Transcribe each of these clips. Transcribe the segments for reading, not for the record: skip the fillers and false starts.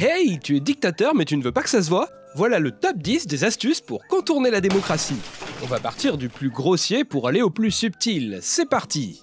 Hey, tu es dictateur mais tu ne veux pas que ça se voit? Voilà le top 10 des astuces pour contourner la démocratie. On va partir du plus grossier pour aller au plus subtil. C'est parti!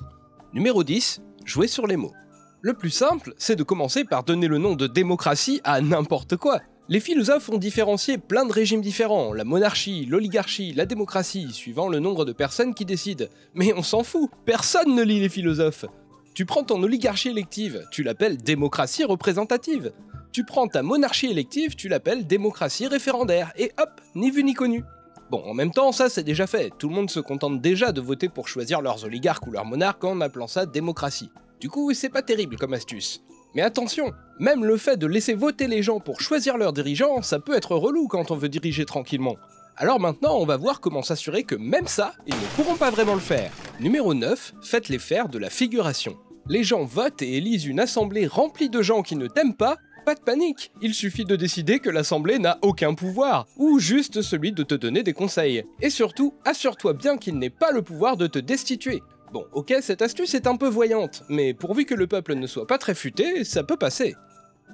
Numéro 10, jouer sur les mots. Le plus simple, c'est de commencer par donner le nom de démocratie à n'importe quoi. Les philosophes ont différencié plein de régimes différents, la monarchie, l'oligarchie, la démocratie, suivant le nombre de personnes qui décident. Mais on s'en fout, personne ne lit les philosophes. Tu prends ton oligarchie élective, tu l'appelles démocratie représentative. Tu prends ta monarchie élective, tu l'appelles démocratie référendaire, et hop, ni vu ni connu. Bon, en même temps, ça c'est déjà fait, tout le monde se contente déjà de voter pour choisir leurs oligarques ou leurs monarques en appelant ça démocratie. Du coup, c'est pas terrible comme astuce. Mais attention, même le fait de laisser voter les gens pour choisir leurs dirigeants, ça peut être relou quand on veut diriger tranquillement. Alors maintenant, on va voir comment s'assurer que même ça, ils ne pourront pas vraiment le faire. Numéro 9, faites-les faire de la figuration. Les gens votent et élisent une assemblée remplie de gens qui ne t'aiment pas. Pas de panique, il suffit de décider que l'assemblée n'a aucun pouvoir, ou juste celui de te donner des conseils. Et surtout, assure-toi bien qu'il n'ait pas le pouvoir de te destituer. Bon, ok, cette astuce est un peu voyante, mais pourvu que le peuple ne soit pas très futé, ça peut passer.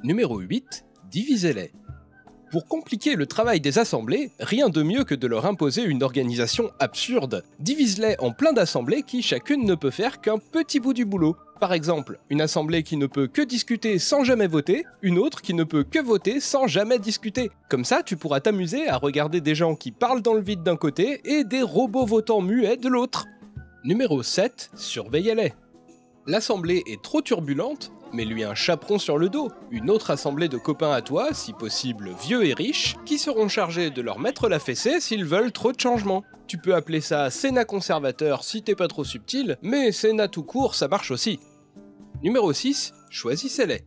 Numéro 8, divisez-les. Pour compliquer le travail des assemblées, rien de mieux que de leur imposer une organisation absurde. Divise-les en plein d'assemblées qui chacune ne peut faire qu'un petit bout du boulot. Par exemple, une assemblée qui ne peut que discuter sans jamais voter, une autre qui ne peut que voter sans jamais discuter. Comme ça, tu pourras t'amuser à regarder des gens qui parlent dans le vide d'un côté et des robots votants muets de l'autre. Numéro 7, surveillez-les. L'assemblée est trop turbulente, mais lui un chaperon sur le dos, une autre assemblée de copains à toi, si possible vieux et riches, qui seront chargés de leur mettre la fessée s'ils veulent trop de changements. Tu peux appeler ça Sénat conservateur si t'es pas trop subtil, mais Sénat tout court, ça marche aussi. Numéro 6, choisissez-les.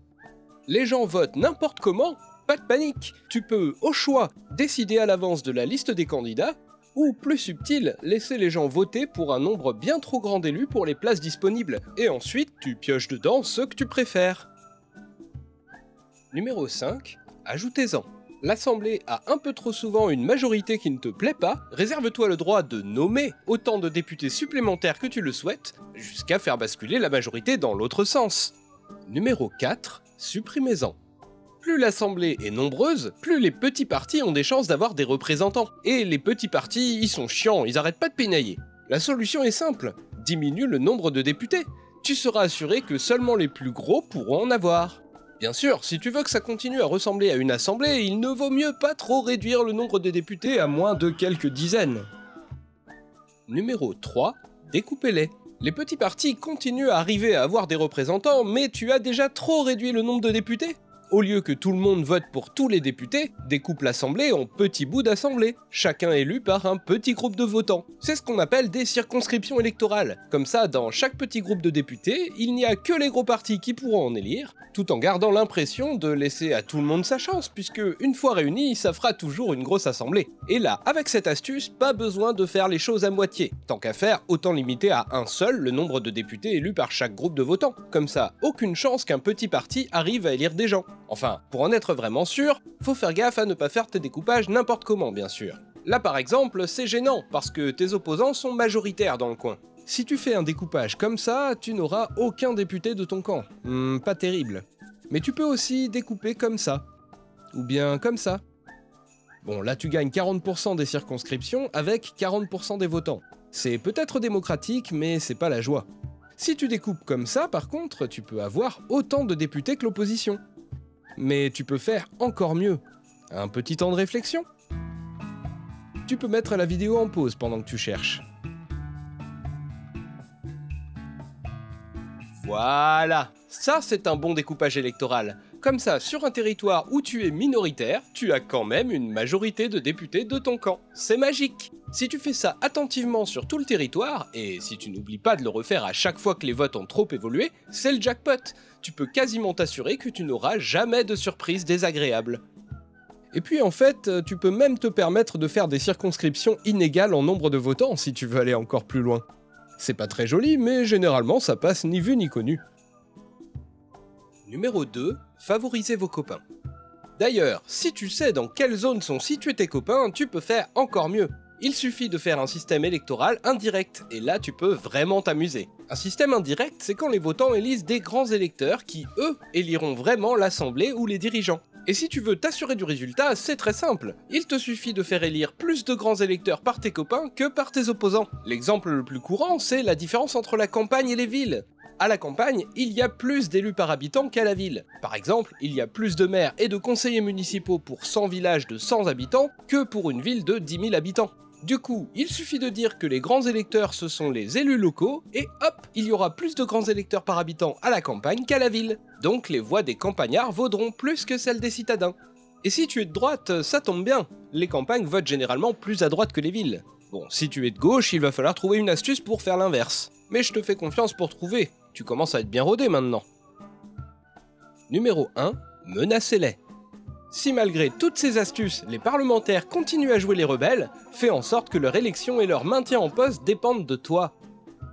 Les gens votent n'importe comment, pas de panique. Tu peux, au choix, décider à l'avance de la liste des candidats, ou plus subtil, laisser les gens voter pour un nombre bien trop grand d'élus pour les places disponibles, et ensuite tu pioches dedans ceux que tu préfères. Numéro 5, ajoutez-en. L'assemblée a un peu trop souvent une majorité qui ne te plaît pas, réserve-toi le droit de nommer autant de députés supplémentaires que tu le souhaites, jusqu'à faire basculer la majorité dans l'autre sens. Numéro 4, supprimez-en. Plus l'assemblée est nombreuse, plus les petits partis ont des chances d'avoir des représentants. Et les petits partis, ils sont chiants, ils arrêtent pas de pénailler. La solution est simple, diminue le nombre de députés. Tu seras assuré que seulement les plus gros pourront en avoir. Bien sûr, si tu veux que ça continue à ressembler à une assemblée, il ne vaut mieux pas trop réduire le nombre de députés à moins de quelques dizaines. Numéro 3, découpez-les. Les petits partis continuent à arriver à avoir des représentants, mais tu as déjà trop réduit le nombre de députés. Au lieu que tout le monde vote pour tous les députés, découpe l'assemblée en petits bouts d'assemblée, chacun élu par un petit groupe de votants. C'est ce qu'on appelle des circonscriptions électorales. Comme ça, dans chaque petit groupe de députés, il n'y a que les gros partis qui pourront en élire, tout en gardant l'impression de laisser à tout le monde sa chance, puisque une fois réunis, ça fera toujours une grosse assemblée. Et là, avec cette astuce, pas besoin de faire les choses à moitié. Tant qu'à faire, autant limiter à un seul le nombre de députés élus par chaque groupe de votants. Comme ça, aucune chance qu'un petit parti arrive à élire des gens. Enfin, pour en être vraiment sûr, faut faire gaffe à ne pas faire tes découpages n'importe comment, bien sûr. Là par exemple, c'est gênant, parce que tes opposants sont majoritaires dans le coin. Si tu fais un découpage comme ça, tu n'auras aucun député de ton camp. Pas terrible. Mais tu peux aussi découper comme ça. Ou bien comme ça. Bon, là tu gagnes 40% des circonscriptions avec 40% des votants. C'est peut-être démocratique, mais c'est pas la joie. Si tu découpes comme ça, par contre, tu peux avoir autant de députés que l'opposition. Mais tu peux faire encore mieux. Un petit temps de réflexion. Tu peux mettre la vidéo en pause pendant que tu cherches. Voilà, ça c'est un bon découpage électoral. Comme ça, sur un territoire où tu es minoritaire, tu as quand même une majorité de députés de ton camp. C'est magique. Si tu fais ça attentivement sur tout le territoire, et si tu n'oublies pas de le refaire à chaque fois que les votes ont trop évolué, c'est le jackpot. Tu peux quasiment t'assurer que tu n'auras jamais de surprise désagréable. Et puis en fait, tu peux même te permettre de faire des circonscriptions inégales en nombre de votants si tu veux aller encore plus loin. C'est pas très joli, mais généralement ça passe ni vu ni connu. Numéro 2, favorisez vos copains. D'ailleurs, si tu sais dans quelle zone sont situés tes copains, tu peux faire encore mieux. Il suffit de faire un système électoral indirect, et là tu peux vraiment t'amuser. Un système indirect, c'est quand les votants élisent des grands électeurs qui, eux, éliront vraiment l'assemblée ou les dirigeants. Et si tu veux t'assurer du résultat, c'est très simple. Il te suffit de faire élire plus de grands électeurs par tes copains que par tes opposants. L'exemple le plus courant, c'est la différence entre la campagne et les villes. À la campagne, il y a plus d'élus par habitant qu'à la ville. Par exemple, il y a plus de maires et de conseillers municipaux pour 100 villages de 100 habitants que pour une ville de 10 000 habitants. Du coup, il suffit de dire que les grands électeurs, ce sont les élus locaux, et hop, il y aura plus de grands électeurs par habitant à la campagne qu'à la ville. Donc les voix des campagnards vaudront plus que celles des citadins. Et si tu es de droite, ça tombe bien. Les campagnes votent généralement plus à droite que les villes. Bon, si tu es de gauche, il va falloir trouver une astuce pour faire l'inverse. Mais je te fais confiance pour trouver. Tu commences à être bien rodé maintenant. Numéro 1. Menacez-les. Si malgré toutes ces astuces, les parlementaires continuent à jouer les rebelles, fais en sorte que leur élection et leur maintien en poste dépendent de toi.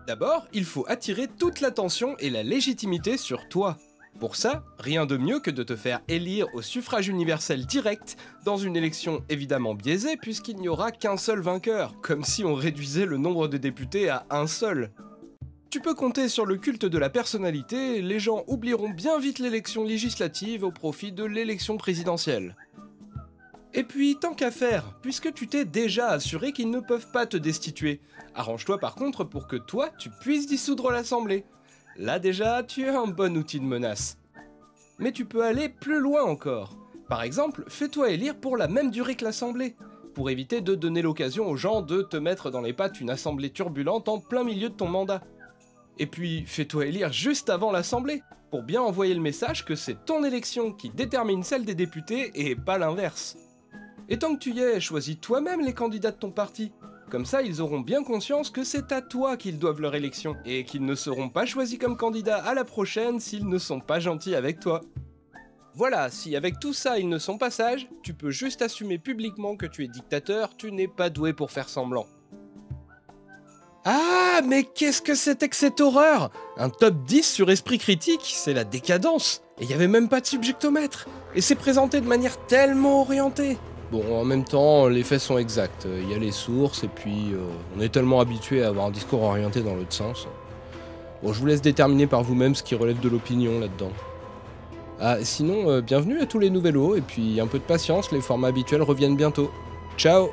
D'abord, il faut attirer toute l'attention et la légitimité sur toi. Pour ça, rien de mieux que de te faire élire au suffrage universel direct, dans une élection évidemment biaisée puisqu'il n'y aura qu'un seul vainqueur, comme si on réduisait le nombre de députés à un seul. Tu peux compter sur le culte de la personnalité, les gens oublieront bien vite l'élection législative au profit de l'élection présidentielle. Et puis tant qu'à faire, puisque tu t'es déjà assuré qu'ils ne peuvent pas te destituer, arrange-toi par contre pour que toi tu puisses dissoudre l'Assemblée. Là déjà, tu as un bon outil de menace. Mais tu peux aller plus loin encore. Par exemple, fais-toi élire pour la même durée que l'Assemblée, pour éviter de donner l'occasion aux gens de te mettre dans les pattes une assemblée turbulente en plein milieu de ton mandat. Et puis, fais-toi élire juste avant l'Assemblée, pour bien envoyer le message que c'est ton élection qui détermine celle des députés et pas l'inverse. Et tant que tu y es, choisis toi-même les candidats de ton parti. Comme ça, ils auront bien conscience que c'est à toi qu'ils doivent leur élection, et qu'ils ne seront pas choisis comme candidats à la prochaine s'ils ne sont pas gentils avec toi. Voilà, si avec tout ça ils ne sont pas sages, tu peux juste assumer publiquement que tu es dictateur, tu n'es pas doué pour faire semblant. Ah, mais qu'est-ce que c'était que cette horreur? Un top 10 sur Esprit Critique, c'est la décadence. Et il n'y avait même pas de subjectomètre. Et c'est présenté de manière tellement orientée. Bon, en même temps, les faits sont exacts. Il y a les sources, et puis on est tellement habitué à avoir un discours orienté dans l'autre sens. Bon, je vous laisse déterminer par vous-même ce qui relève de l'opinion là-dedans. Ah, sinon, bienvenue à tous les nouvelos, et puis un peu de patience, les formats habituels reviennent bientôt. Ciao!